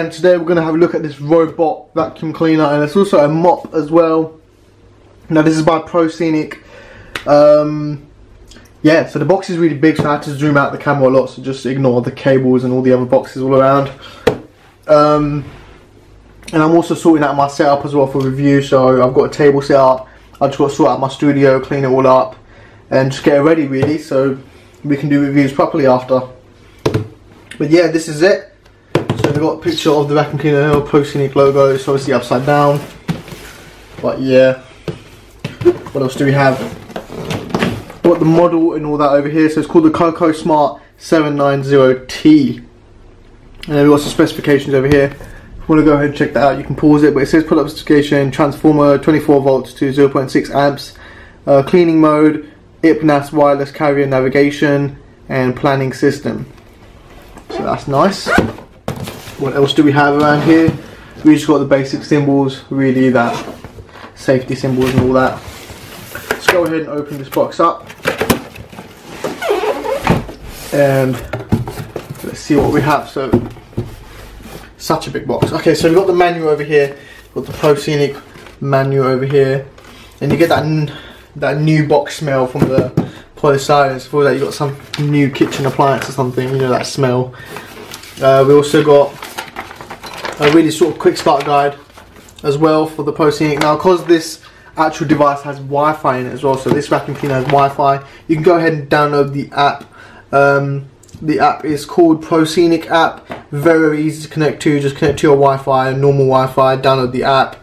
And today we're going to have a look at this robot vacuum cleaner, and it's also a mop as well. Now this is by Proscenic. Yeah, so the box is really big, so I had to zoom out the camera a lot, so just ignore the cables and all the other boxes all around. And I'm also sorting out my setup as well for review, so I've got a table set up. I just got to sort out my studio, clean it all up, and just get it ready really, so we can do reviews properly after. But yeah, this is it. So we've got a picture of the vacuum cleaner, Proscenic logo, it's obviously upside down. But yeah, what else do we have? Got the model and all that over here, so it's called the CocoSmart 790T. And then we've got some specifications over here. If you want to go ahead and check that out, you can pause it, but it says pull up specification, transformer 24 volts to 0.6 amps, cleaning mode, IPNAS wireless carrier navigation, and planning system. So that's nice. What else do we have around here? We just got the basic symbols, really, that safety symbols and all that. Let's go ahead and open this box up. And let's see what we have. So, such a big box. Okay, so we've got the manual over here. We've got the Proscenic manual over here. And you get that new box smell from the polystyrene. For that, you've got some new kitchen appliance or something, you know, that smell. We also got a really sort of quick start guide as well for the Proscenic. Now, because this actual device has Wi-Fi in it as well, so this vacuum cleaner has Wi-Fi, you can go ahead and download the app. The app is called Proscenic app. Very easy to connect to. Just connect to your Wi-Fi, normal Wi-Fi, download the app.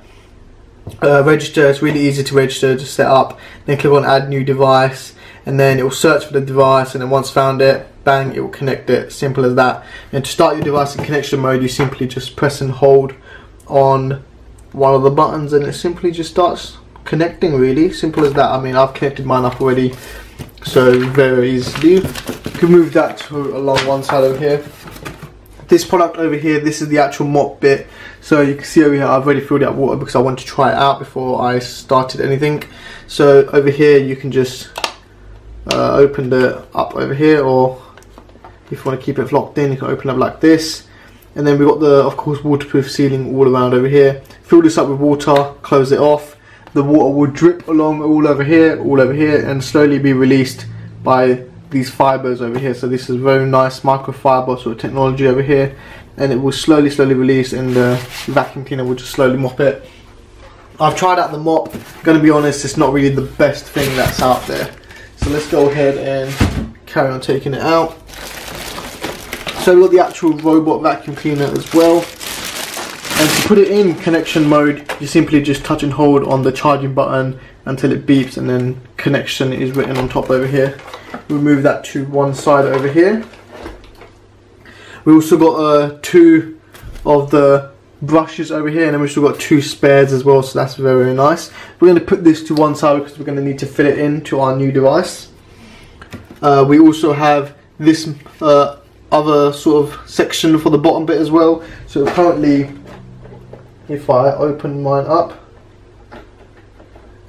Register, it's really easy to register, just set up, then click on add new device, and then it will search for the device, and then once found it, bang, it will connect it, simple as that. And to start your device in connection mode, you simply just press and hold on one of the buttons, and it simply just starts connecting, really, simple as that. I mean, I've connected mine up already, so very easy to do. You can move that to along one side over here. This product over here, this is the actual mop bit. So you can see over here, I've already filled it up water because I wanted to try it out before I started anything. So over here, you can just open it up over here, or if you want to keep it locked in, you can open it up like this. And then we've got the, of course, waterproof ceiling all around over here. Fill this up with water, close it off. The water will drip along all over here, and slowly be released by these fibers over here. So this is very nice microfiber sort of technology over here, and it will slowly release, and the vacuum cleaner will just slowly mop it. I've tried out the mop. Gonna be honest, it's not really the best thing that's out there, so let's go ahead and carry on taking it out. So we've got the actual robot vacuum cleaner as well, and to put it in connection mode, you simply just touch and hold on the charging button until it beeps, and then connection is written on top over here. We'll move that to one side over here. We also got two of the brushes over here, and then we've still got two spares as well, so that's very nice. We're going to put this to one side because we're going to need to fit it into our new device. We also have this other sort of section for the bottom bit as well. So currently, if I open mine up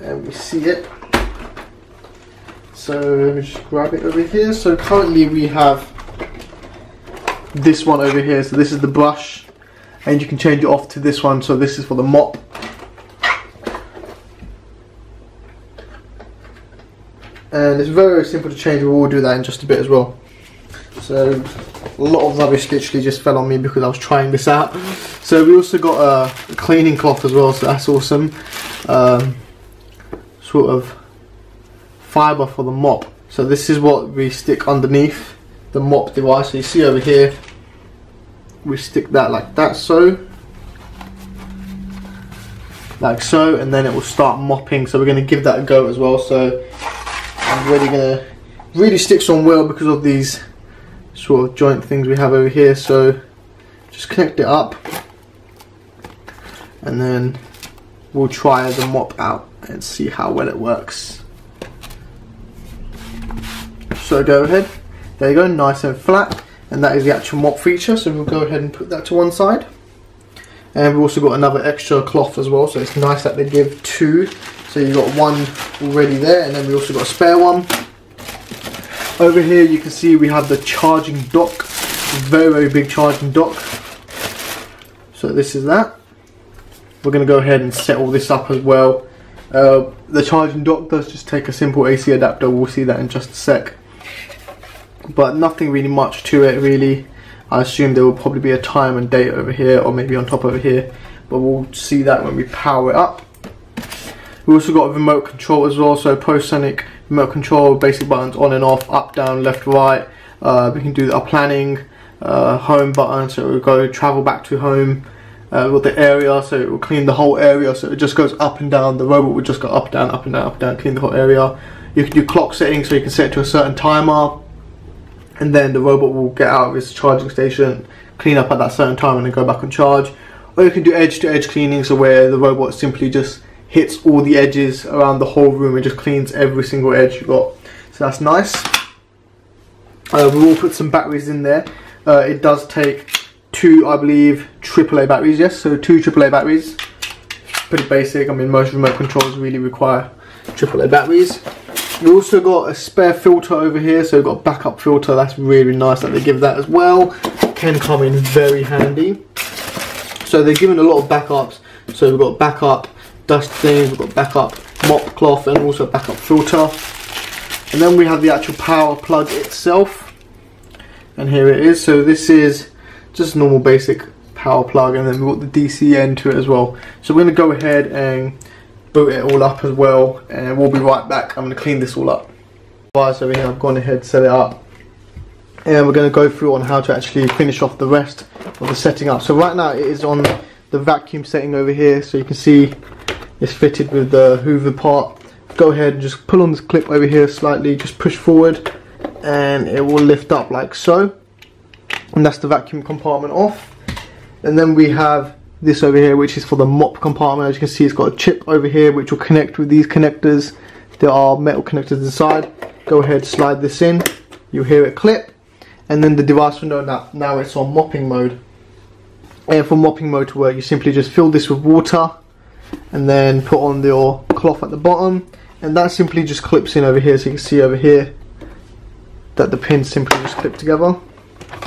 and we see it, so let me just grab it over here. So currently we have this one over here, so this is the brush, and you can change it off to this one, so this is for the mop. And it's very simple to change, we'll do that in just a bit as well. So a lot of rubbish literally just fell on me because I was trying this out. So we also got a cleaning cloth as well, so that's awesome. Sort of fiber for the mop, so this is what we stick underneath the mop device. So you see over here, we stick that like that, so like so, and then it will start mopping. So we're going to give that a go as well. So I'm really going to sticks on well because of these sort of joint things we have over here. So just connect it up, and then we'll try the mop out and see how well it works. So go ahead, there you go, nice and flat, and that is the actual mop feature. So we'll go ahead and put that to one side, and we've also got another extra cloth as well, so it's nice that they give two, so you've got one already there, and then we also got a spare one. Over here you can see we have the charging dock, very big charging dock, So this is that. We're going to go ahead and set all this up as well. The charging dock does just take a simple AC adapter. We'll see that in just a sec. But nothing really much to it really. I assume there will probably be a time and date over here, or maybe on top over here, but we'll see that when we power it up. We've also got a remote control as well, so Proscenic remote control, basic buttons on and off, up, down, left, right. We can do our planning, home button, so it will go travel back to home. With the area, so it will clean the whole area, so it just goes up and down. The robot will just go up and down, clean the whole area. You can do clock settings, so you can set it to a certain timer, and then the robot will get out of its charging station, clean up at that certain time, and then go back on charge. Or you can do edge to edge cleaning, so where the robot simply just hits all the edges around the whole room and just cleans every single edge you've got. So that's nice. We will put some batteries in there. It does take two, I believe, AAA batteries, yes, so two AAA batteries. Pretty basic, I mean, most remote controls really require AAA batteries. We've also got a spare filter over here, so we've got a backup filter. That's really nice that they give that as well. Can come in very handy. So they're giving a lot of backups. So we've got backup dust things, we've got backup mop cloth, and also backup filter. And then we have the actual power plug itself. And here it is. So this is just a normal basic power plug, and then we've got the DC end to it as well. So we're going to go ahead and boot it all up as well, and we'll be right back. I'm going to clean this all up. Right, so I've gone ahead, set it up, and we're going to go through on how to actually finish off the rest of the setting up. So right now it is on the vacuum setting over here, so you can see it's fitted with the Hoover part. Go ahead and just pull on this clip over here slightly, just push forward, and it will lift up like so. And that's the vacuum compartment off. And then we have this over here, which is for the mop compartment. As you can see, it's got a chip over here which will connect with these connectors. There are metal connectors inside. Go ahead, slide this in, you'll hear it clip, and then the device will know that now it's on mopping mode. And for mopping mode to work, you simply just fill this with water and then put on your cloth at the bottom, and that simply just clips in over here. So you can see over here that the pins simply just clip together,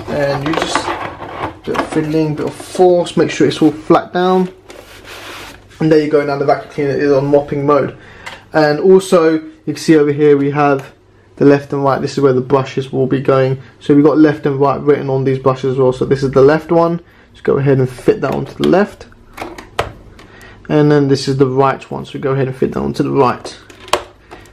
and you just bit of fiddling, bit of force, make sure it's all flat down, and there you go. Now the vacuum cleaner is on mopping mode. And also you can see over here we have the left and right. This is where the brushes will be going, so we've got left and right written on these brushes as well. So this is the left one, just go ahead and fit that onto the left, and then this is the right one, so we go ahead and fit that onto the right.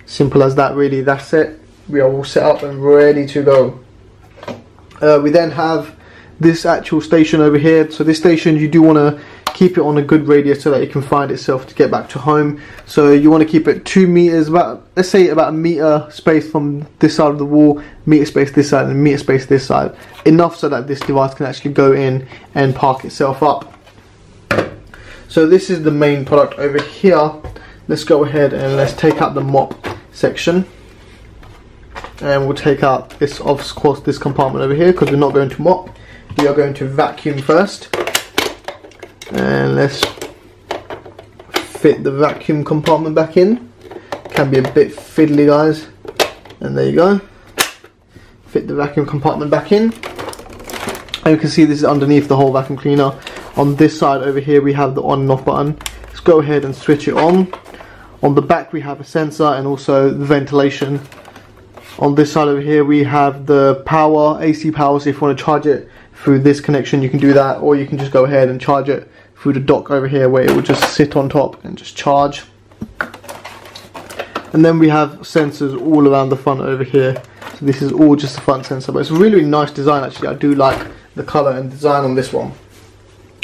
Simple as that really. That's it, we are all set up and ready to go. We then have this actual station over here. So this station, you do want to keep it on a good radius so that it can find itself to get back to home. So you want to keep it 2 meters, about, let's say about a meter space from this side of the wall, meter space this side, and meter space this side, enough so that this device can actually go in and park itself up. So this is the main product over here. Let's go ahead and let's take out the mop section. And we'll take out this, of course, this compartment over here, because we're not going to mop. We are going to vacuum first. And let's fit the vacuum compartment back in. Can be a bit fiddly, guys. And there you go. Fit the vacuum compartment back in. And you can see this is underneath the whole vacuum cleaner. On this side over here, we have the on and off button. Let's go ahead and switch it on. On the back, we have a sensor and also the ventilation. On this side over here we have the power, AC power, so if you want to charge it through this connection you can do that, or you can just go ahead and charge it through the dock over here where it will just sit on top and just charge. And then we have sensors all around the front over here, so this is all just the front sensor, but it's a really nice design actually. I do like the colour and design on this one.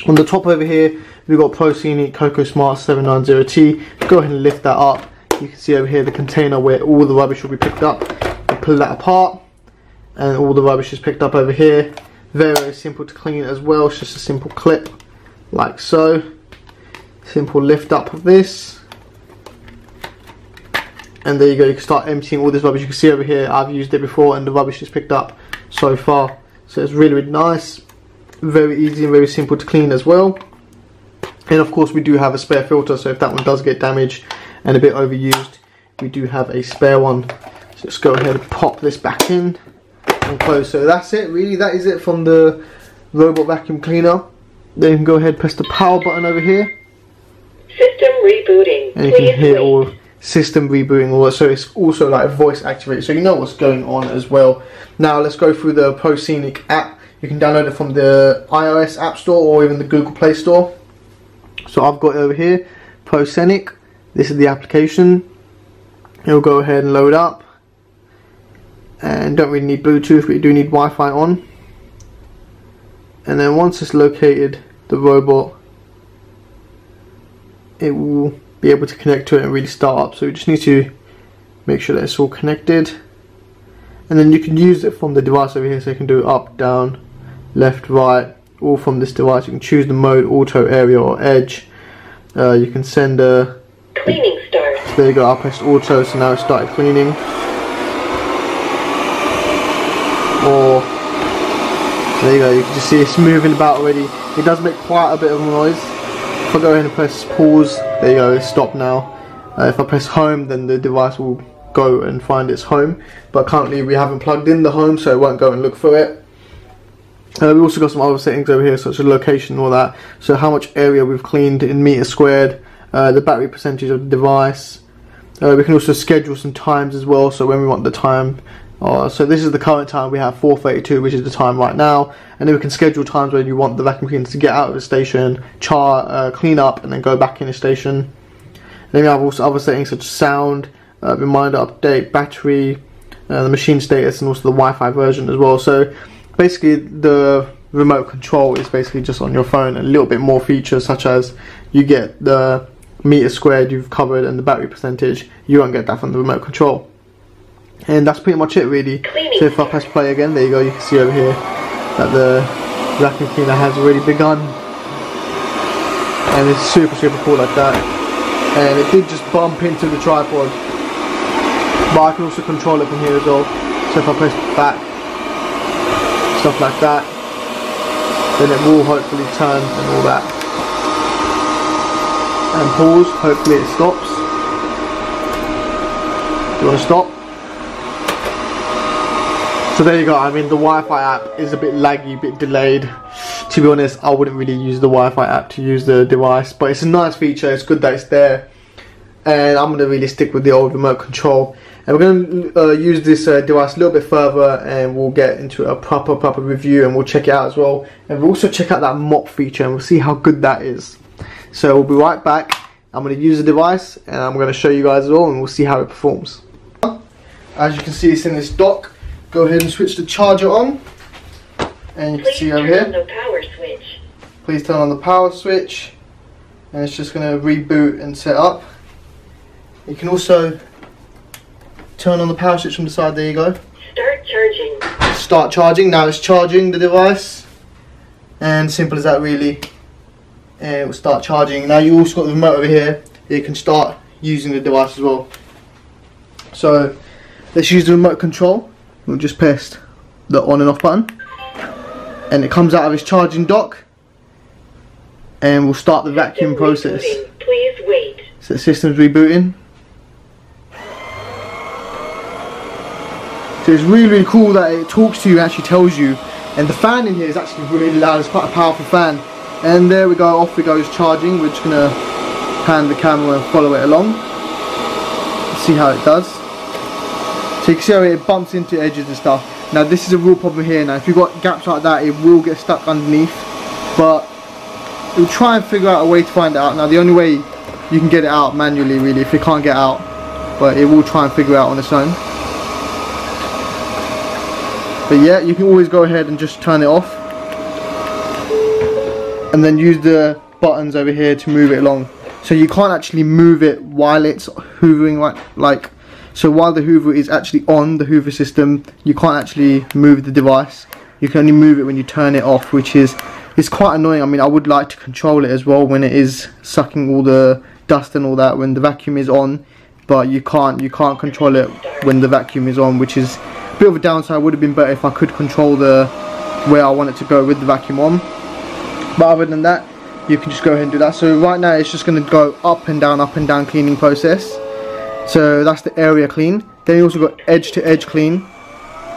On the top over here we've got Proscenic CocoSmart 790T, go ahead and lift that up. You can see over here the container where all the rubbish will be picked up. Pull that apart and all the rubbish is picked up over here. Very simple to clean as well, it's just a simple clip like so, simple lift up of this, and there you go. You can start emptying all this rubbish. You can see over here I've used it before and the rubbish is picked up so far, so it's really, really nice, very easy and very simple to clean as well. And of course we do have a spare filter, so if that one does get damaged and a bit overused, we do have a spare one. Let's go ahead and pop this back in and close. So that's it really, that is it from the robot vacuum cleaner. Then you can go ahead and press the power button over here. System rebooting. And you can hear all system rebooting, all that. So it's also like voice activated, so you know what's going on as well. Now let's go through the Proscenic app. You can download it from the iOS App Store or even the Google Play Store. So I've got it over here, Proscenic. This is the application. It'll go ahead and load up. And don't really need Bluetooth, but you do need Wi-Fi on. And then once it's located the robot, it will be able to connect to it and really start up. So you just need to make sure that it's all connected. And then you can use it from the device over here, so you can do it up, down, left, right, all from this device. You can choose the mode, auto, area or edge. You can send a... Cleaning start. So there you go, I'll press auto, so now it started cleaning. Or, there you go, you can just see it's moving about already. It does make quite a bit of noise. If I go ahead and press pause, there you go, it's stopped now. If I press home, then the device will go and find its home, but currently we haven't plugged in the home, so it won't go and look for it. We also got some other settings over here, such as location and all that, so how much area we've cleaned in meters squared, the battery percentage of the device. We can also schedule some times as well, so when we want the time. So this is the current time, we have 4:32, which is the time right now, and then we can schedule times when you want the vacuum cleaners to get out of the station, clean up and then go back in the station. And then we have also other settings such as sound, reminder, update, battery, the machine status, and also the Wi-Fi version as well. So basically the remote control is basically just on your phone, and a little bit more features such as you get the meter squared you've covered and the battery percentage. You won't get that from the remote control. And that's pretty much it really. So if I press play again, there you go, you can see over here that the vacuum cleaner has already begun. And it's super cool like that. And it did just bump into the tripod. But I can also control it from here as well. So if I press back, stuff like that, then it will hopefully turn and all that. And pause, hopefully it stops. Do you want to stop? So there you go, I mean the Wi-Fi app is a bit laggy, a bit delayed. To be honest, I wouldn't really use the Wi-Fi app to use the device, but it's a nice feature, it's good that it's there. And I'm going to really stick with the old remote control. And we're going to use this device a little bit further, and we'll get into a proper review, and we'll check it out as well. And we'll also check out that mop feature, and we'll see how good that is. So we'll be right back. I'm going to use the device, and I'm going to show you guys all, and we'll see how it performs. As you can see, it's in this dock. Go ahead and switch the charger on, and you can see over here, please turn on the power switch, and it's just going to reboot and set up. You can also turn on the power switch from the side, there you go. Start charging. Start charging, now it's charging the device, and simple as that really, and it will start charging. Now you also got the remote over here, you can start using the device as well. So let's use the remote control. We'll just press the on and off button, and it comes out of its charging dock, and we'll start the vacuum process. Please wait. So the system's rebooting. So it's really cool that it talks to you and actually tells you, and the fan in here is actually really loud, it's quite a powerful fan. And there we go, off it goes charging. We're just going to pan the camera and follow it along. Let's see how it does. So you can see how it bumps into edges and stuff. Now this is a real problem here. Now if you've got gaps like that, it will get stuck underneath. But we'll try and figure out a way to find it out. Now the only way you can get it out manually really, if it can't get out. But it will try and figure it out on its own. But yeah, you can always go ahead and just turn it off. And then use the buttons over here to move it along. So you can't actually move it while it's hoovering like so while the hoover is actually on the hoover system, you can't actually move the device. You can only move it when you turn it off, which is it's quite annoying. I mean, I would like to control it as well when it is sucking all the dust and all that when the vacuum is on, but you can't control it when the vacuum is on, which is a bit of a downside. It would have been better if I could control the where I want it to go with the vacuum on. But other than that, you can just go ahead and do that. So right now it's just going to go up and down cleaning process. So that's the area clean. Then you also got edge to edge clean.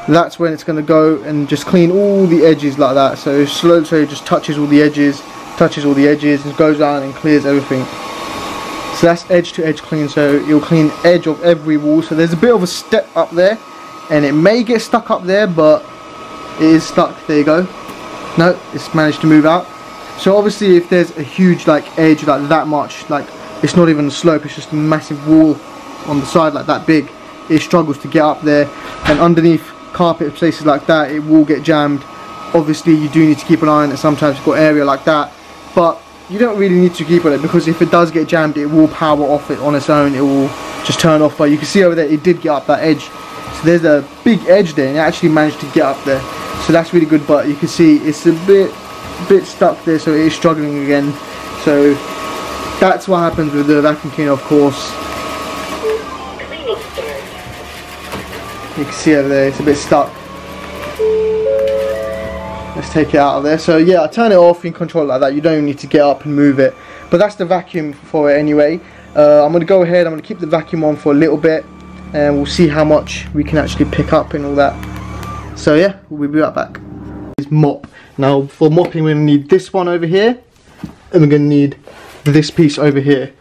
That's when it's going to go and just clean all the edges like that. So it slowly just touches all the edges, touches all the edges and goes down and clears everything. So that's edge to edge clean, so you'll clean edge of every wall. So there's a bit of a step up there and it may get stuck up there, but it is stuck. There you go. No, it's managed to move out. So obviously if there's a huge like edge like that much, like it's not even a slope, it's just a massive wall on the side like that big, it struggles to get up there, and underneath carpet places like that it will get jammed. Obviously you do need to keep an eye on it. Sometimes you've got area like that, but you don't really need to keep on it, because if it does get jammed it will power off it on its own, it will just turn off. But you can see over there it did get up that edge, so there's a big edge there and it actually managed to get up there, so that's really good. But you can see it's a bit stuck there, so it is struggling again. So that's what happens with the vacuum cleaner, of course. You can see over there it's a bit stuck. Let's take it out of there. So yeah, I turn it off, you can control it like that, you don't even need to get up and move it. But that's the vacuum for it anyway. I'm going to go ahead, I'm going to keep the vacuum on for a little bit and we'll see how much we can actually pick up and all that. So yeah, we'll be right back. It's mop. Now for mopping we're going to need this one over here and we're going to need this piece over here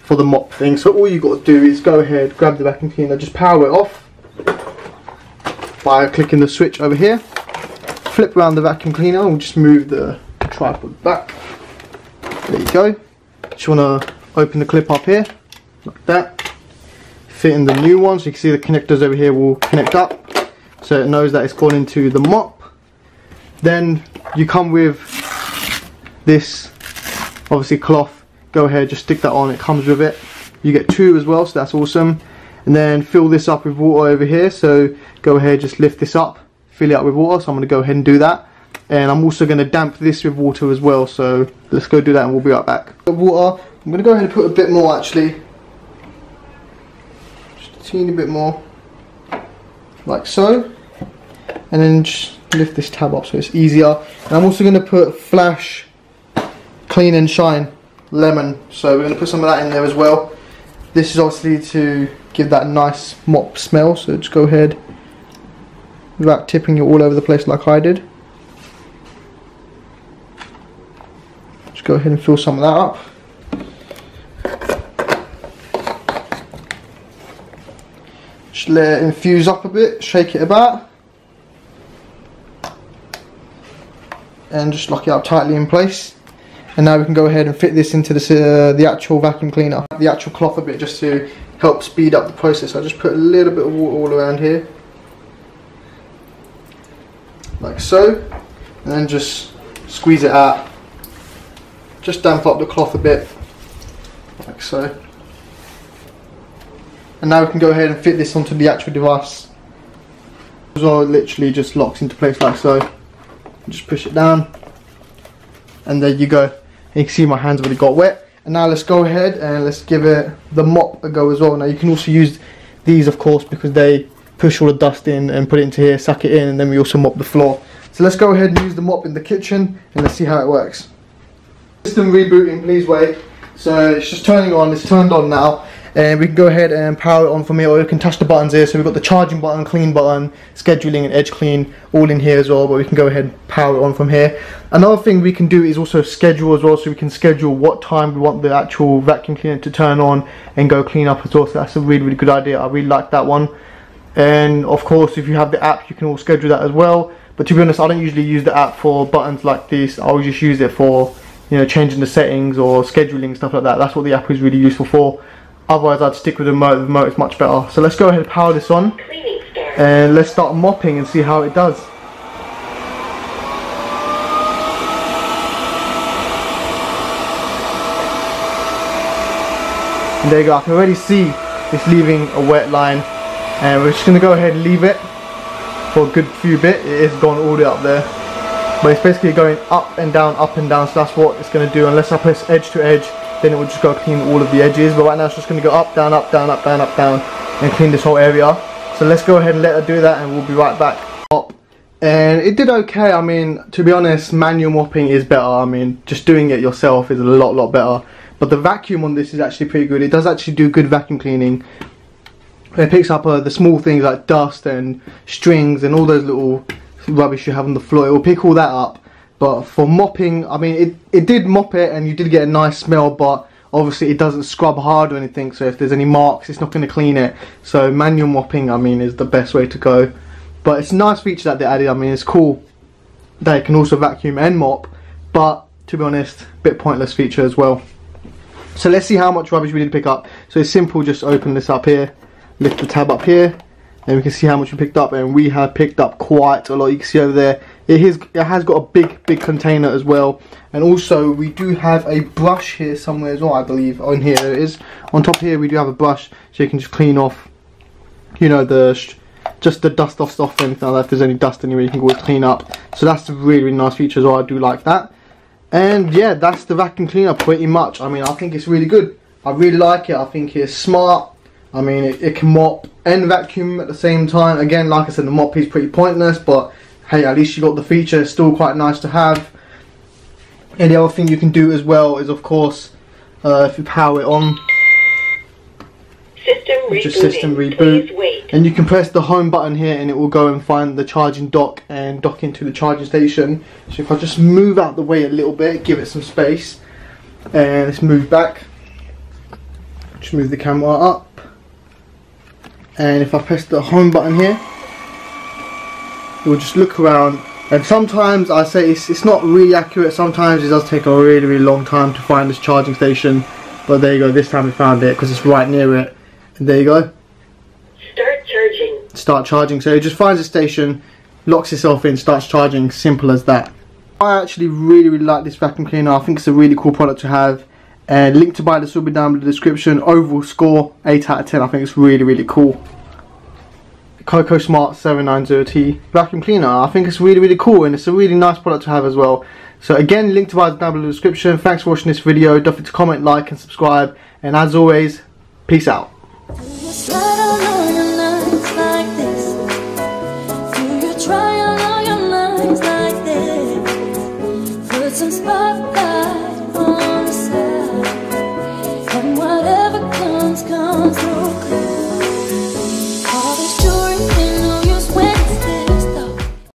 for the mop thing. So all you've got to do is go ahead, grab the vacuum cleaner, just power it off by clicking the switch over here, flip around the vacuum cleaner, and we'll just move the tripod back. There you go. Just want to open the clip up here, like that, fit in the new one, so you can see the connectors over here will connect up, so it knows that it's gone into the mop. Then you come with this, obviously cloth, go ahead, just stick that on, it comes with it. You get two as well, so that's awesome. And then fill this up with water over here, so go ahead, just lift this up, fill it up with water. So I'm going to go ahead and do that, and I'm also going to damp this with water as well, so let's go do that and we'll be right back. Water, I'm going to go ahead and put a bit more, actually just a teeny bit more, like so, and then just lift this tab up so it's easier. And I'm also going to put Flash Clean and Shine Lemon, so we're going to put some of that in there as well. This is obviously to give that nice mop smell, so just go ahead without tipping it all over the place like I did. Just go ahead and fill some of that up. Just let it infuse up a bit, shake it about, and just lock it up tightly in place. And now we can go ahead and fit this into this, the actual vacuum cleaner, the actual cloth a bit, just to help speed up the process. I just put a little bit of water all around here, like so, and then just squeeze it out, just damp up the cloth a bit, like so. And now we can go ahead and fit this onto the actual device. So it literally just locks into place like so, just push it down. And there you go. And you can see my hands already got wet. And now let's go ahead and let's give it the mop a go as well. Now you can also use these, of course, because they push all the dust in and put it into here, suck it in, and then we also mop the floor. So let's go ahead and use the mop in the kitchen and let's see how it works. System rebooting, please wait. So it's just turning on, it's turned on now. And we can go ahead and power it on from here, or you can touch the buttons here. So we've got the charging button, clean button, scheduling and edge clean all in here as well, but we can go ahead and power it on from here. Another thing we can do is also schedule as well, so we can schedule what time we want the actual vacuum cleaner to turn on and go clean up as well. So that's a really, really good idea. I really like that one. And of course, if you have the app, you can all schedule that as well. But to be honest, I don't usually use the app for buttons like this. I'll just use it for, you know, changing the settings or scheduling, stuff like that. That's what the app is really useful for. Otherwise I'd stick with the remote. The remote is much better. So let's go ahead and power this on and let's start mopping and see how it does. And there you go, I can already see it's leaving a wet line, and we're just going to go ahead and leave it for a good few bit. It is gone all the way up there, but it's basically going up and down, up and down, so that's what it's going to do. Unless I press edge to edge, then it will just go clean all of the edges. But right now it's just going to go up, down, up, down, up, down, up, down, and clean this whole area. So let's go ahead and let her do that and we'll be right back. And it did okay. I mean, to be honest, manual mopping is better. I mean, just doing it yourself is a lot better. But the vacuum on this is actually pretty good. It does actually do good vacuum cleaning. It picks up the small things like dust and strings and all those little rubbish you have on the floor. It will pick all that up. But for mopping, I mean, it did mop it and you did get a nice smell, but obviously it doesn't scrub hard or anything, so if there's any marks, it's not going to clean it. So manual mopping, I mean, is the best way to go. But it's a nice feature that they added. I mean, it's cool that it can also vacuum and mop, but to be honest, a bit pointless feature as well. So let's see how much rubbish we did pick up. So it's simple, just open this up here, lift the tab up here, and we can see how much we picked up, and we have picked up quite a lot. You can see over there, it has got a big container as well. And also we do have a brush here somewhere as well, I believe. On here there it is, on top here we do have a brush, so you can just clean off, you know, just the dust off stuff and anything like that. If there's any dust anywhere, you can always clean up. So that's a really, really nice feature as well. I do like that. And yeah, that's the vacuum cleaner pretty much. I mean, I think it's really good. I really like it. I think it's smart. I mean, it can mop and vacuum at the same time. Again, like I said, the mop is pretty pointless, but hey, at least you got the feature. It's still quite nice to have. And the other thing you can do as well is, of course, if you power it on, system reboot, and you can press the home button here and it will go and find the charging dock and dock into the charging station. So if I just move out the way a little bit, give it some space, and let's move back, just move the camera up, and if I press the home button here, it will just look around. And sometimes I say it's not really accurate, sometimes it does take a really, really long time to find this charging station, but there you go, this time we found it because it's right near it. And there you go. Start charging. Start charging. So it just finds a station, locks itself in, starts charging. Simple as that. I actually really, really like this vacuum cleaner. I think it's a really cool product to have. And link to buy this will be down in the description. Overall score, 8 out of 10. I think it's really, really cool. CocoSmart 790T vacuum cleaner. I think it's really, really cool, and it's a really nice product to have as well. So again, link to buy down in the description. Thanks for watching this video. Don't forget to comment, like, and subscribe. And as always, peace out.